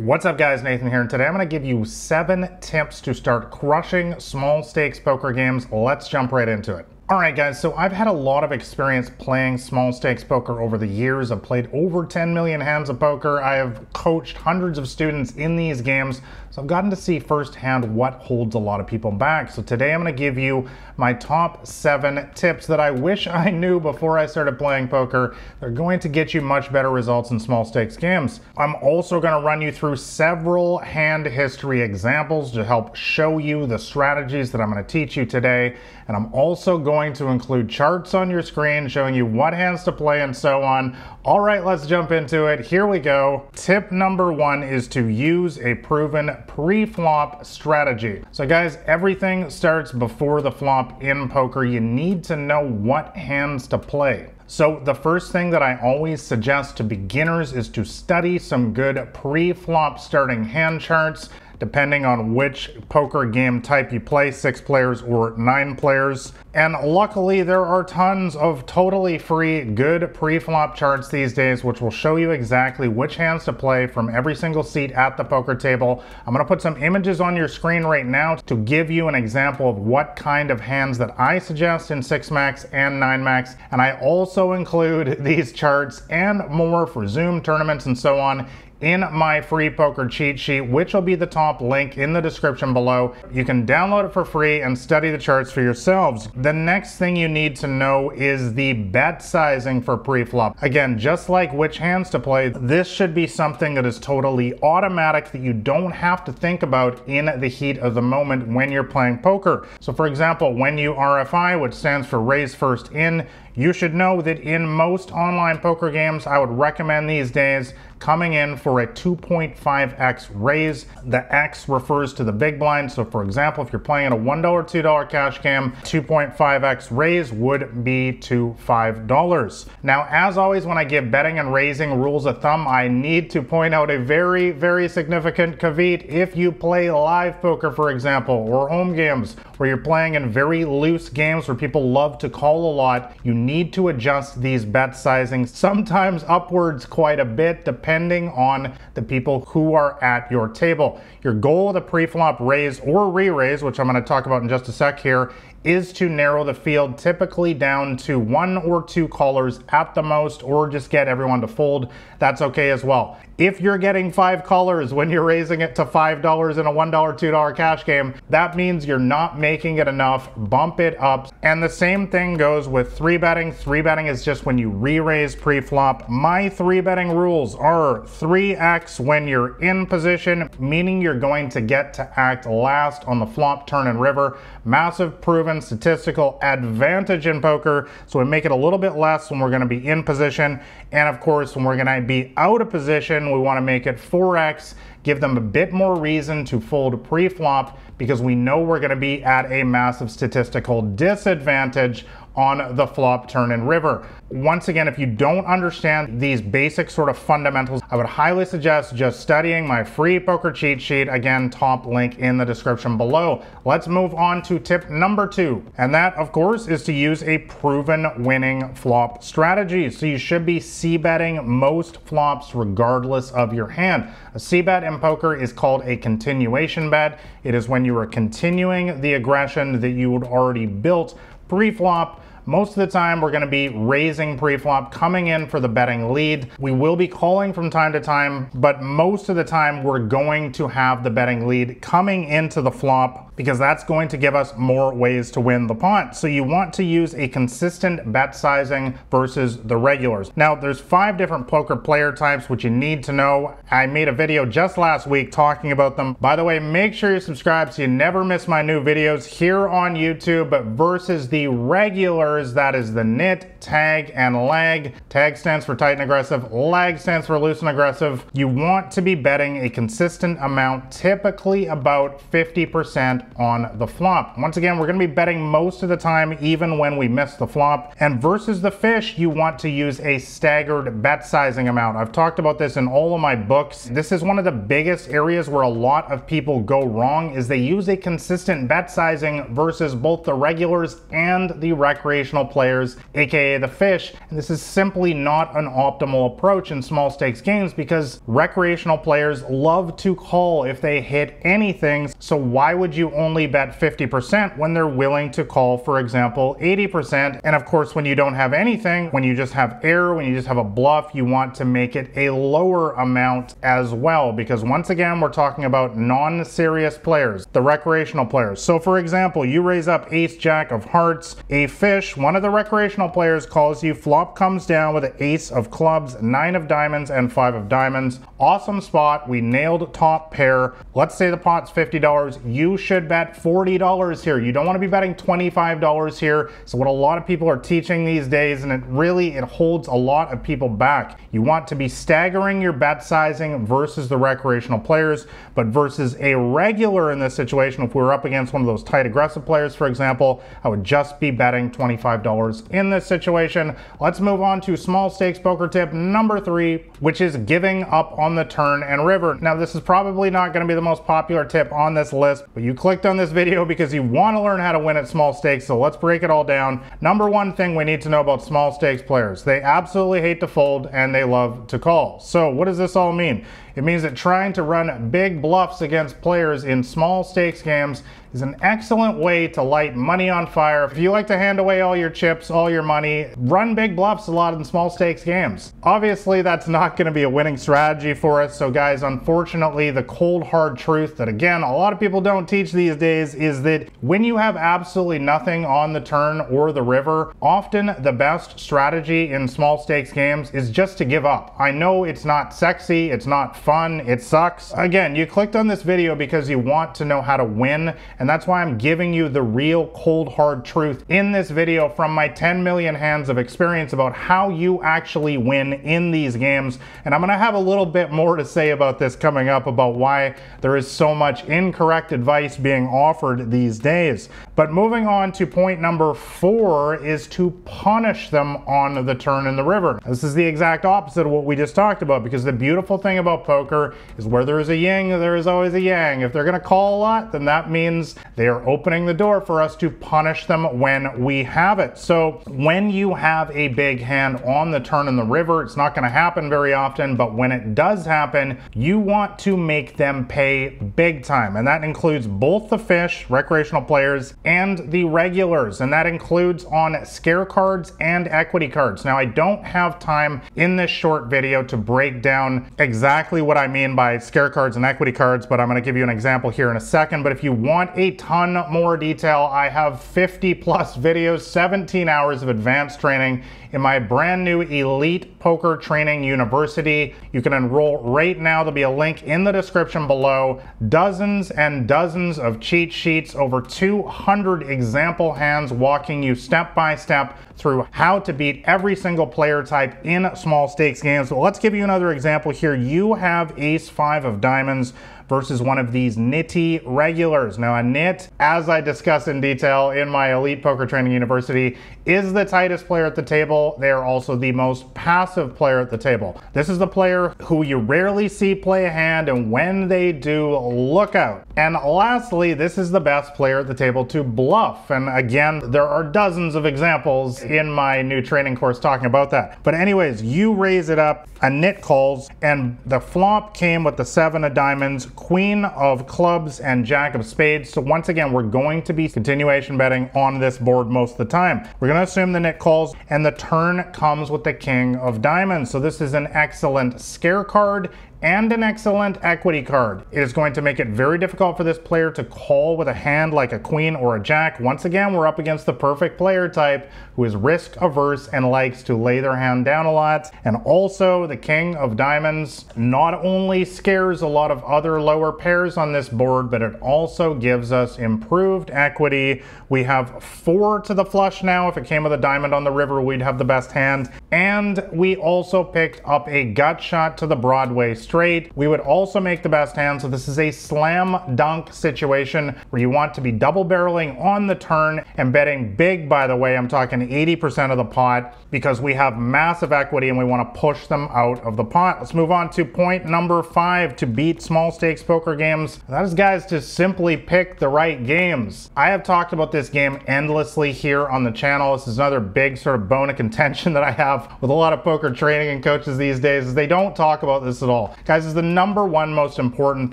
What's up guys, Nathan here, and today I'm going to give you 7 tips to start crushing small stakes poker games. Let's jump right into it. Alright guys, so I've had a lot of experience playing small stakes poker over the years. I've played over 10 million hands of poker. I have coached hundreds of students in these games, so I've gotten to see firsthand what holds a lot of people back. So today I'm going to give you my top 7 tips that I wish I knew before I started playing poker. They're going to get you much better results in small stakes games. I'm also going to run you through several hand history examples to help show you the strategies that I'm going to teach you today, and I'm also going to include charts on your screen showing you what hands to play and so on. All right, let's jump into it. Here we go. Tip number 1 is to use a proven pre-flop strategy. So guys, everything starts before the flop in poker. You need to know what hands to play. So the first thing that I always suggest to beginners is to study some good pre-flop starting hand charts, depending on which poker game type you play, 6 players or 9 players. And luckily there are tons of totally free good pre-flop charts these days, which will show you exactly which hands to play from every single seat at the poker table. I'm gonna put some images on your screen right now to give you an example of what kind of hands that I suggest in 6max and 9max. And I also include these charts and more for Zoom tournaments and so on in my free poker cheat sheet, which will be the top link in the description below. You can download it for free and study the charts for yourselves. The next thing you need to know is the bet sizing for pre-flop. Again, just like which hands to play, this should be something that is totally automatic that you don't have to think about in the heat of the moment when you're playing poker. So for example, when you RFI, which stands for raise first in, you should know that in most online poker games, I would recommend these days coming in for a 2.5x raise. The X refers to the big blind. So for example, if you're playing at a $1, $2 cash game, 2.5x raise would be to $5. Now, as always, when I give betting and raising rules of thumb, I need to point out a very, very significant caveat. If you play live poker, for example, or home games, where you're playing in very loose games where people love to call a lot, you need to adjust these bet sizings, sometimes upwards quite a bit, depending on the people who are at your table. Your goal with a pre-flop raise or re-raise, which I'm going to talk about in just a sec here, is to narrow the field typically down to 1 or 2 callers at the most, or just get everyone to fold. That's okay as well. If you're getting 5 callers when you're raising it to $5 in a $1, $2 cash game, that means you're not making it enough. Bump it up. And the same thing goes with 3-betting. 3-betting is just when you re-raise pre-flop. My 3-betting rules are 3x when you're in position, meaning you're going to get to act last on the flop, turn, and river. Massive proven statistical advantage in poker, so we make it a little bit less when we're going to be in position, and of course when we're going to be out of position we want to make it 4x, give them a bit more reason to fold pre-flop because we know we're going to be at a massive statistical disadvantage on the flop, turn, and river. Once again, if you don't understand these basic sort of fundamentals, I would highly suggest just studying my free poker cheat sheet. Again, top link in the description below. Let's move on to tip number 2. And that, of course, is to use a proven winning flop strategy. So you should be c-betting most flops regardless of your hand. A c-bet in poker is called a continuation bet. It is when you are continuing the aggression that you had already built pre-flop. Most of the time we're going to be raising pre-flop, coming in for the betting lead. We will be calling from time to time, but most of the time we're going to have the betting lead coming into the flop because that's going to give us more ways to win the pot. So you want to use a consistent bet sizing versus the regulars. Now there's 5 different poker player types which you need to know. I made a video just last week talking about them. By the way, make sure you subscribe so you never miss my new videos here on YouTube. But versus the regular, that is the nit, tag, and lag. Tag stands for tight and aggressive, lag stands for loose and aggressive. You want to be betting a consistent amount, typically about 50% on the flop. Once again, we're going to be betting most of the time, even when we miss the flop. And versus the fish, you want to use a staggered bet sizing amount. I've talked about this in all of my books. This is one of the biggest areas where a lot of people go wrong, is they use a consistent bet sizing versus both the regulars and the recreational players, aka the fish. And this is simply not an optimal approach in small stakes games because recreational players love to call if they hit anything. So why would you only bet 50% when they're willing to call, for example, 80%? And of course, when you don't have anything, when you just have error, when you just have a bluff, you want to make it a lower amount as well, because once again, we're talking about non-serious players, the recreational players. So for example, you raise up ace jack of hearts, a fish, one of the recreational players calls you, flop comes down with an ace of clubs, nine of diamonds, and five of diamonds. Awesome spot, we nailed top pair. Let's say the pot's $50, you should bet $40 here. You don't want to be betting $25 here. So what a lot of people are teaching these days, and it really holds a lot of people back. You want to be staggering your bet sizing versus the recreational players, but versus a regular in this situation, if we were up against one of those tight aggressive players, for example, I would just be betting $25 in this situation. Let's move on to small stakes poker tip number 3, which is giving up on the turn and river. Now, this is probably not going to be the most popular tip on this list, but you clicked on this video because you want to learn how to win at small stakes. So let's break it all down. Number one thing we need to know about small stakes players: they absolutely hate to fold and they love to call. So what does this all mean? It means that trying to run big bluffs against players in small stakes games is an excellent way to light money on fire. If you like to hand away all your chips, all your money, run big bluffs a lot in small stakes games. Obviously, that's not going to be a winning strategy for us. So guys, unfortunately, the cold hard truth that, again, a lot of people don't teach these days is that when you have absolutely nothing on the turn or the river, often the best strategy in small stakes games is just to give up. I know it's not sexy, it's not fun, it sucks. Again, you clicked on this video because you want to know how to win, and that's why I'm giving you the real cold hard truth in this video from my 10 million hands of experience about how you actually win in these games. And I'm gonna have a little bit more to say about this coming up, about why there is so much incorrect advice being offered these days. But moving on to point number 4 is to punish them on the turn and the river. This is the exact opposite of what we just talked about, because the beautiful thing about poker is where there is a yin, there is always a yang. If they're gonna call a lot, then that means they are opening the door for us to punish them when we have it. So when you have a big hand on the turn and the river, it's not going to happen very often, but when it does happen, you want to make them pay big time. And that includes both the fish, recreational players, and the regulars. And that includes on scare cards and equity cards. Now, I don't have time in this short video to break down exactly what I mean by scare cards and equity cards, but I'm going to give you an example here in a second. But if you want a ton more detail, I have 50 plus videos, 17 hours of advanced training in my brand new Elite Poker Training University. You can enroll right now. There'll be a link in the description below. Dozens and dozens of cheat sheets, over 200 example hands walking you step by step through how to beat every single player type in small stakes games. But let's give you another example here. You have ace five of diamonds versus one of these nitty regulars. Now, a nit, as I discuss in detail in my Elite Poker Training University, is the tightest player at the table. They are also the most passive player at the table. This is the player who you rarely see play a hand, and when they do, look out. And lastly, this is the best player at the table to bluff. And again, there are dozens of examples in my new training course talking about that. But anyways, you raise it up, a nit calls, and the flop came with the seven of diamonds, queen of clubs, and jack of spades. So once again, we're going to be continuation betting on this board most of the time. We're going to assume the nit calls, and the turn comes with the king of diamonds. So this is an excellent scare card and an excellent equity card. It is going to make it very difficult for this player to call with a hand like a queen or a jack. Once again, we're up against the perfect player type who is risk averse and likes to lay their hand down a lot. And also, the king of diamonds not only scares a lot of other lower pairs on this board, but it also gives us improved equity. We have 4 to the flush now. If it came with a diamond on the river, we'd have the best hand. And we also picked up a gut shot to the Broadway street. straight. We would also make the best hand. So this is a slam dunk situation where you want to be double barreling on the turn and betting big, by the way. I'm talking 80% of the pot because we have massive equity and we want to push them out of the pot. Let's move on to point number 5 to beat small stakes poker games. That is, guys, to simply pick the right games. I have talked about this game endlessly here on the channel. This is another big sort of bone of contention that I have with a lot of poker training and coaches these days is they don't talk about this at all. Guys, it's the #1 most important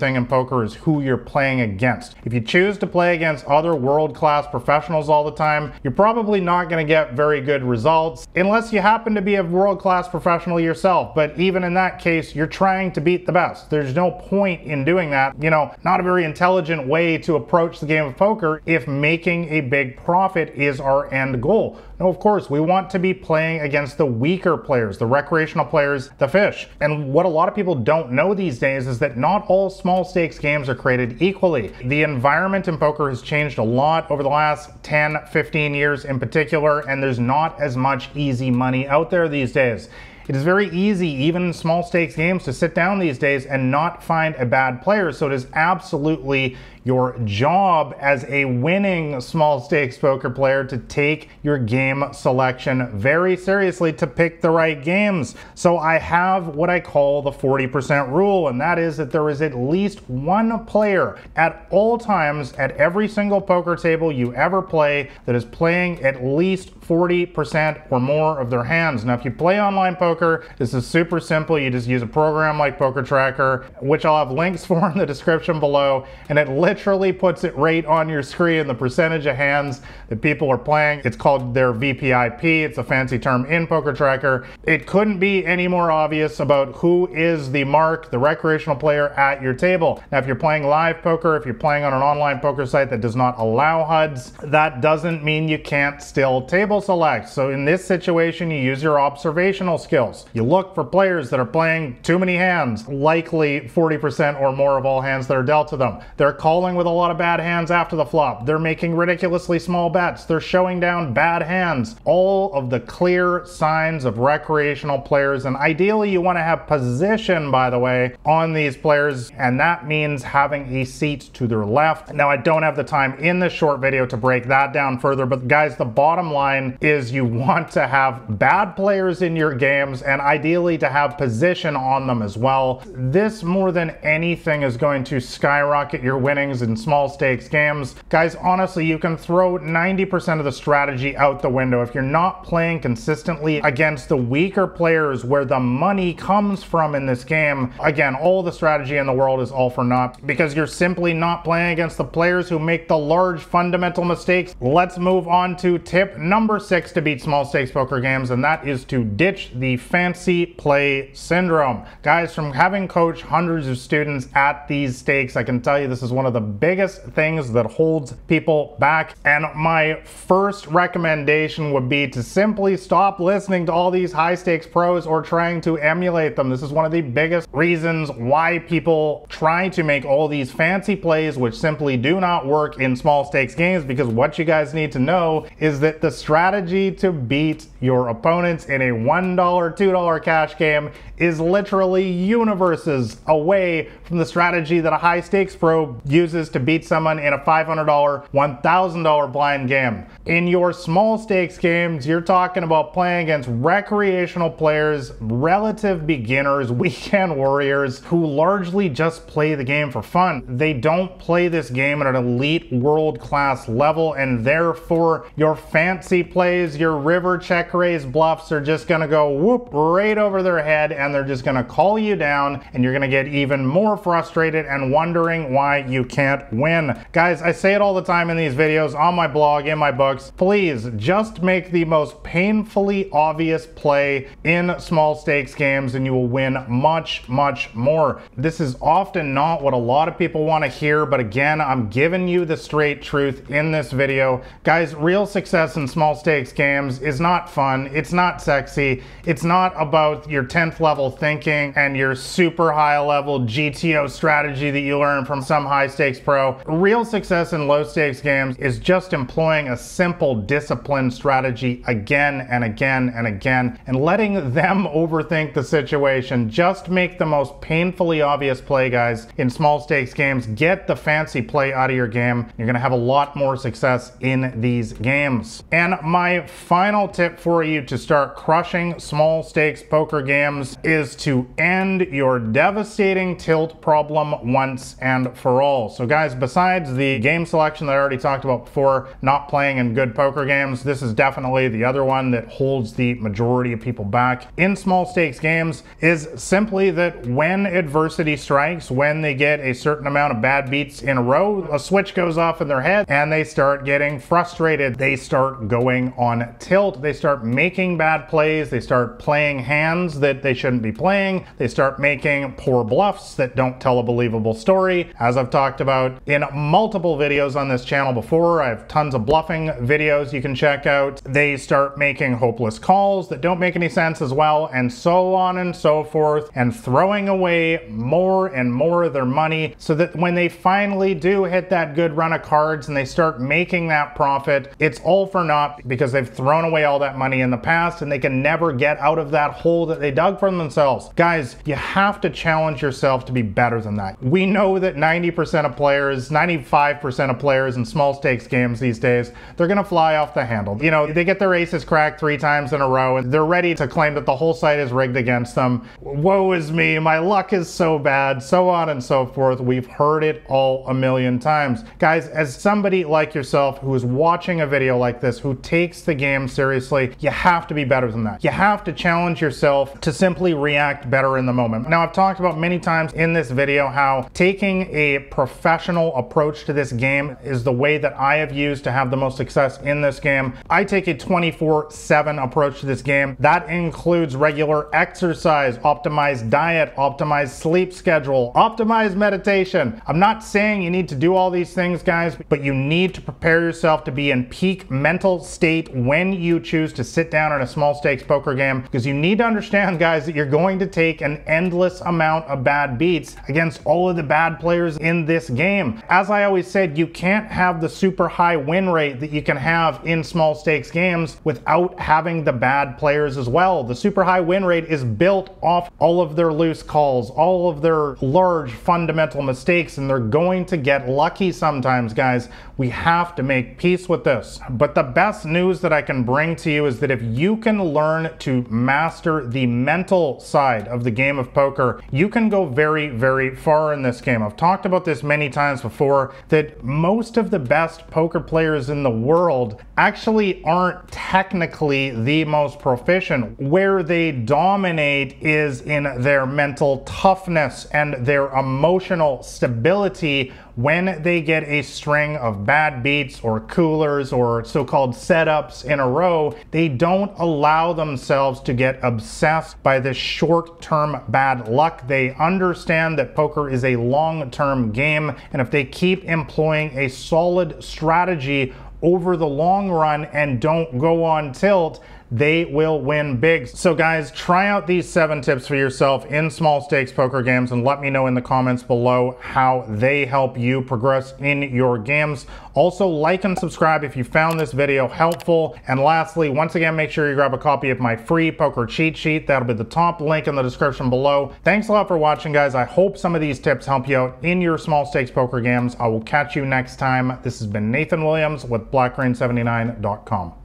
thing in poker is who you're playing against. If you choose to play against other world-class professionals all the time, you're probably not going to get very good results unless you happen to be a world-class professional yourself. But even in that case, you're trying to beat the best. There's no point in doing that. You know, not a very intelligent way to approach the game of poker if making a big profit is our end goal. No, of course, we want to be playing against the weaker players, the recreational players, the fish. And what a lot of people don't know these days is that not all small stakes games are created equally. The environment in poker has changed a lot over the last 10, 15 years in particular, and there's not as much easy money out there these days. It is very easy, even in small stakes games, to sit down these days and not find a bad player. So it is absolutely your job as a winning small stakes poker player to take your game selection very seriously, to pick the right games. So I have what I call the 40% rule, and that is that there is at least one player at all times at every single poker table you ever play that is playing at least 40% or more of their hands. Now, if you play online poker, this is super simple. You just use a program like Poker Tracker, which I'll have links for in the description below, and it literally puts it right on your screen, the percentage of hands that people are playing. It's called their VPIP. It's a fancy term in Poker Tracker. It couldn't be any more obvious about who is the mark, the recreational player at your table. Now, if you're playing live poker, if you're playing on an online poker site that does not allow HUDs, that doesn't mean you can't still table select. So in this situation, you use your observational skill. You look for players that are playing too many hands, likely 40% or more of all hands that are dealt to them. They're calling with a lot of bad hands after the flop. They're making ridiculously small bets. They're showing down bad hands. All of the clear signs of recreational players. And ideally, you want to have position, by the way, on these players. And that means having a seat to their left. Now, I don't have the time in this short video to break that down further. But guys, the bottom line is you want to have bad players in your game, and ideally to have position on them as well. This more than anything is going to skyrocket your winnings in small stakes games. Guys, honestly, you can throw 90% of the strategy out the window. If you're not playing consistently against the weaker players where the money comes from in this game, again, all the strategy in the world is all for naught because you're simply not playing against the players who make the large fundamental mistakes. Let's move on to tip number 6 to beat small stakes poker games, and that is to ditch the fancy play syndrome. Guys, from having coached hundreds of students at these stakes, I can tell you this is one of the biggest things that holds people back. And my first recommendation would be to simply stop listening to all these high stakes pros or trying to emulate them. This is one of the biggest reasons why people try to make all these fancy plays, which simply do not work in small stakes games, because what you guys need to know is that the strategy to beat your opponents in a $1, $2 cash game is literally universes away from the strategy that a high stakes pro uses to beat someone in a $500, $1,000 blind game. In your small stakes games, you're talking about playing against recreational players, relative beginners, weekend warriors, who largely just play the game for fun. They don't play this game at an elite world-class level, and therefore your fancy plays, your river check raise bluffs are just gonna go whoop right over their head, and they're just gonna call you down, and you're gonna get even more frustrated and wondering why you can't win. Guys, I say it all the time in these videos, on my blog, in my books, please just make the most painfully obvious play in small stakes games and you will win much, much more. This is often not what a lot of people wanna hear, but again, I'm giving you the straight truth in this video. Guys, real success in small stakes games is not fun, it's not sexy, it's not about your 10th level thinking and your super high level GTO strategy that you learn from some high stakes pro. Real success in low stakes games is just employing a simple disciplined strategy again and again and again, and letting them overthink the situation. Just make the most painfully obvious play, guys, in small stakes games. Get the fancy play out of your game. You're gonna have a lot more success in these games. And my final tip for you to start crushing small stakes poker games is to end your devastating tilt problem once and for all. So guys, besides the game selection that I already talked about before, not playing in good poker games, this is definitely the other one that holds the majority of people back in small stakes games, is simply that when adversity strikes, when they get a certain amount of bad beats in a row, a switch goes off in their head and they start getting frustrated. They start going on tilt. They start making bad plays. They start playing hands that they shouldn't be playing. They start making poor bluffs that don't tell a believable story. As I've talked about in multiple videos on this channel before, I have tons of bluffing videos you can check out. They start making hopeless calls that don't make any sense as well, and so on and so forth, and throwing away more and more of their money, so that when they finally do hit that good run of cards and they start making that profit, it's all for naught because they've thrown away all that money in the past and they can never get out of that hole that they dug for themselves. Guys, you have to challenge yourself to be better than that. We know that 90% of players, 95% of players in small stakes games these days, they're gonna fly off the handle. You know, they get their aces cracked 3 times in a row and they're ready to claim that the whole site is rigged against them. Woe is me, my luck is so bad, so on and so forth. We've heard it all a million times. Guys, as somebody like yourself who is watching a video like this, who takes the game seriously, you have to be better than that. You have to challenge yourself to simply react better in the moment. Now, I've talked about many times in this video how taking a professional approach to this game is the way that I have used to have the most success in this game. I take a 24/7 approach to this game. That includes regular exercise, optimized diet, optimized sleep schedule, optimized meditation. I'm not saying you need to do all these things, guys, but you need to prepare yourself to be in peak mental state when you choose to sit down in a small stakes poker game, because you need to understand, guys, that you're going to take an endless amount of bad beats against all of the bad players in this game. As I always said, you can't have the super high win rate that you can have in small stakes games without having the bad players as well. The super high win rate is built off all of their loose calls, all of their large fundamental mistakes, and they're going to get lucky sometimes, guys. We have to make peace with this. But the best news that I can bring to you is that if you can learn to master the mental side of the game of poker, you can go very, very far in this game. I've talked about this many times before, that most of the best poker players in the world actually aren't technically the most proficient. Where they dominate is in their mental toughness and their emotional stability when they get a string of bad beats or coolers or so-called setups in a row. They don't allow themselves to get obsessed by this short-term bad luck. They understand that poker is a long-term game, and if they keep employing a solid strategy over the long run and don't go on tilt, they will win big. So guys, try out these 7 tips for yourself in small stakes poker games and let me know in the comments below how they help you progress in your games. Also, like and subscribe if you found this video helpful. And lastly, once again, make sure you grab a copy of my free poker cheat sheet. That'll be the top link in the description below. Thanks a lot for watching, guys. I hope some of these tips help you out in your small stakes poker games. I will catch you next time. This has been Nathan Williams with BlackRain79.com.